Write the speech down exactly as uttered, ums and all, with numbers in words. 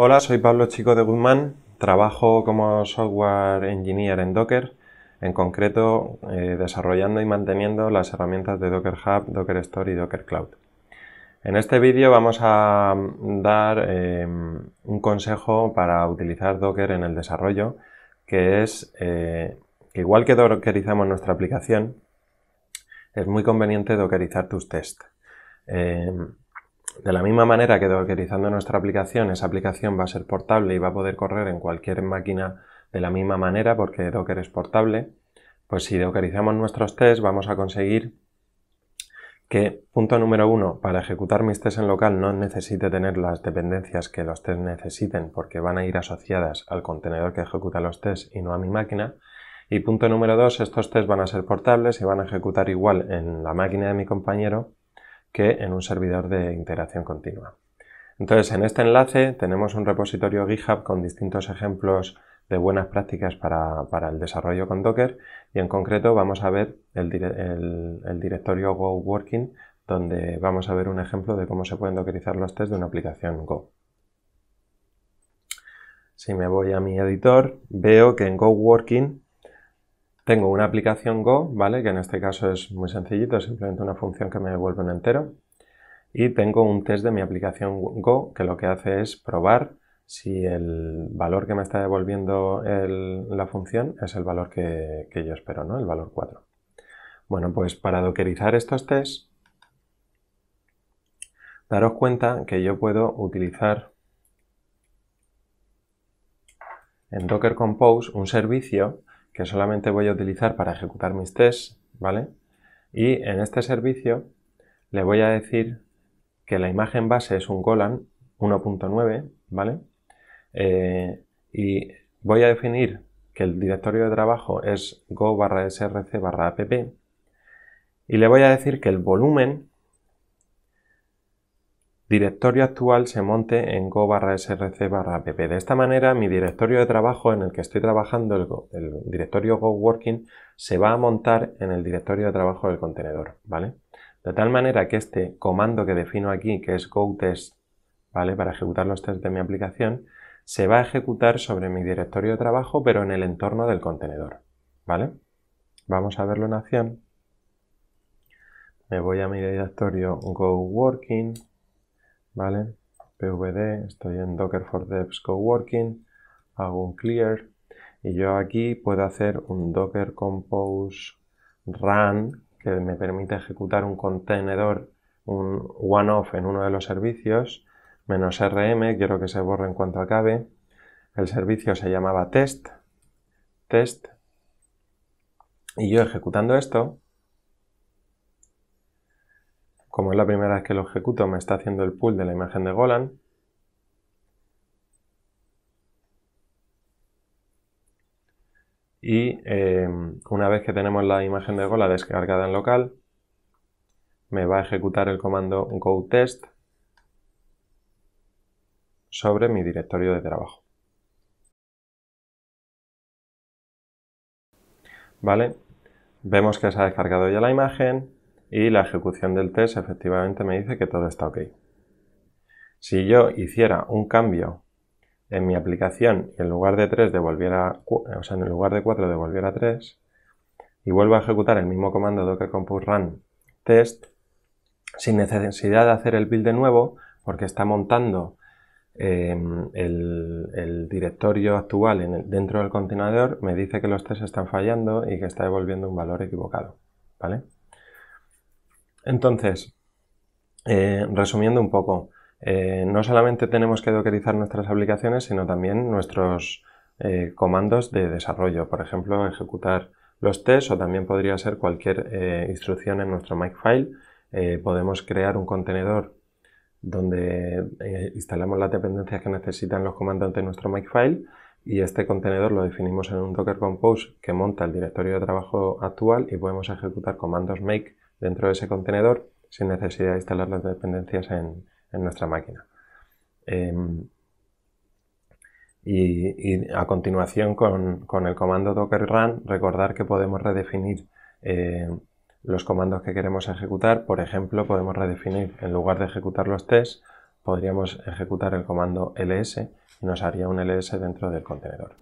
Hola, soy Pablo Chico de Guzmán, trabajo como software engineer en Docker, en concreto eh, desarrollando y manteniendo las herramientas de Docker Hub, Docker Store y Docker Cloud. En este vídeo vamos a dar eh, un consejo para utilizar Docker en el desarrollo, que es eh, que igual que dockerizamos nuestra aplicación, es muy conveniente dockerizar tus tests. Eh, De la misma manera que dockerizando nuestra aplicación, esa aplicación va a ser portable y va a poder correr en cualquier máquina de la misma manera porque Docker es portable, pues si dockerizamos nuestros tests vamos a conseguir que, punto número uno, para ejecutar mis tests en local no necesite tener las dependencias que los tests necesiten porque van a ir asociadas al contenedor que ejecuta los tests y no a mi máquina. Y punto número dos, estos tests van a ser portables y van a ejecutar igual en la máquina de mi compañero que en un servidor de integración continua. Entonces, en este enlace tenemos un repositorio GitHub con distintos ejemplos de buenas prácticas para, para el desarrollo con Docker y en concreto vamos a ver el, el, el directorio Go Working, donde vamos a ver un ejemplo de cómo se pueden dockerizar los tests de una aplicación Go. Si me voy a mi editor, veo que en Go Working tengo una aplicación Go, ¿vale? Que en este caso es muy sencillito, simplemente una función que me devuelve un entero. Y tengo un test de mi aplicación Go que lo que hace es probar si el valor que me está devolviendo el, la función es el valor que, que yo espero, ¿no? El valor cuatro. Bueno, pues para dockerizar estos tests, daros cuenta que yo puedo utilizar en Docker Compose un servicio que solamente voy a utilizar para ejecutar mis tests, ¿vale? Y en este servicio le voy a decir que la imagen base es un Golang uno punto nueve, ¿vale? Eh, y voy a definir que el directorio de trabajo es go barra src barra app y le voy a decir que el volumen directorio actual se monte en go barra src barra app. De esta manera mi directorio de trabajo en el que estoy trabajando, el, go, el directorio go working, se va a montar en el directorio de trabajo del contenedor, ¿vale? De tal manera que este comando que defino aquí, que es go test, ¿vale? Para ejecutar los tests de mi aplicación, se va a ejecutar sobre mi directorio de trabajo pero en el entorno del contenedor, ¿vale? Vamos a verlo en acción. Me voy a mi directorio go working, ¿vale? P V D, estoy en Docker for Devs Go Working, hago un clear y yo aquí puedo hacer un Docker Compose Run que me permite ejecutar un contenedor, un one-off en uno de los servicios, menos R M, quiero que se borre en cuanto acabe. El servicio se llamaba test, test, y yo ejecutando esto, como es la primera vez que lo ejecuto, me está haciendo el pull de la imagen de Golang. Y eh, una vez que tenemos la imagen de Golang descargada en local, me va a ejecutar el comando go test sobre mi directorio de trabajo. ¿Vale? Vemos que se ha descargado ya la imagen. Y la ejecución del test efectivamente me dice que todo está ok. Si yo hiciera un cambio en mi aplicación y en lugar de tres devolviera, o sea, en el lugar de cuatro devolviera tres y vuelvo a ejecutar el mismo comando docker compose run test sin necesidad de hacer el build de nuevo porque está montando eh, el, el directorio actual en el, dentro del contenedor, me dice que los tests están fallando y que está devolviendo un valor equivocado, ¿vale? Entonces, eh, resumiendo un poco, eh, no solamente tenemos que dockerizar nuestras aplicaciones, sino también nuestros eh, comandos de desarrollo. Por ejemplo, ejecutar los tests o también podría ser cualquier eh, instrucción en nuestro Makefile. Eh, podemos crear un contenedor donde eh, instalamos las dependencias que necesitan los comandos de nuestro Makefile y este contenedor lo definimos en un Docker Compose que monta el directorio de trabajo actual y podemos ejecutar comandos make dentro de ese contenedor sin necesidad de instalar las dependencias en, en nuestra máquina. Eh, y, y a continuación con, con el comando docker run, recordar que podemos redefinir eh, los comandos que queremos ejecutar. Por ejemplo, podemos redefinir en lugar de ejecutar los tests, podríamos ejecutar el comando ls y nos haría un ls dentro del contenedor.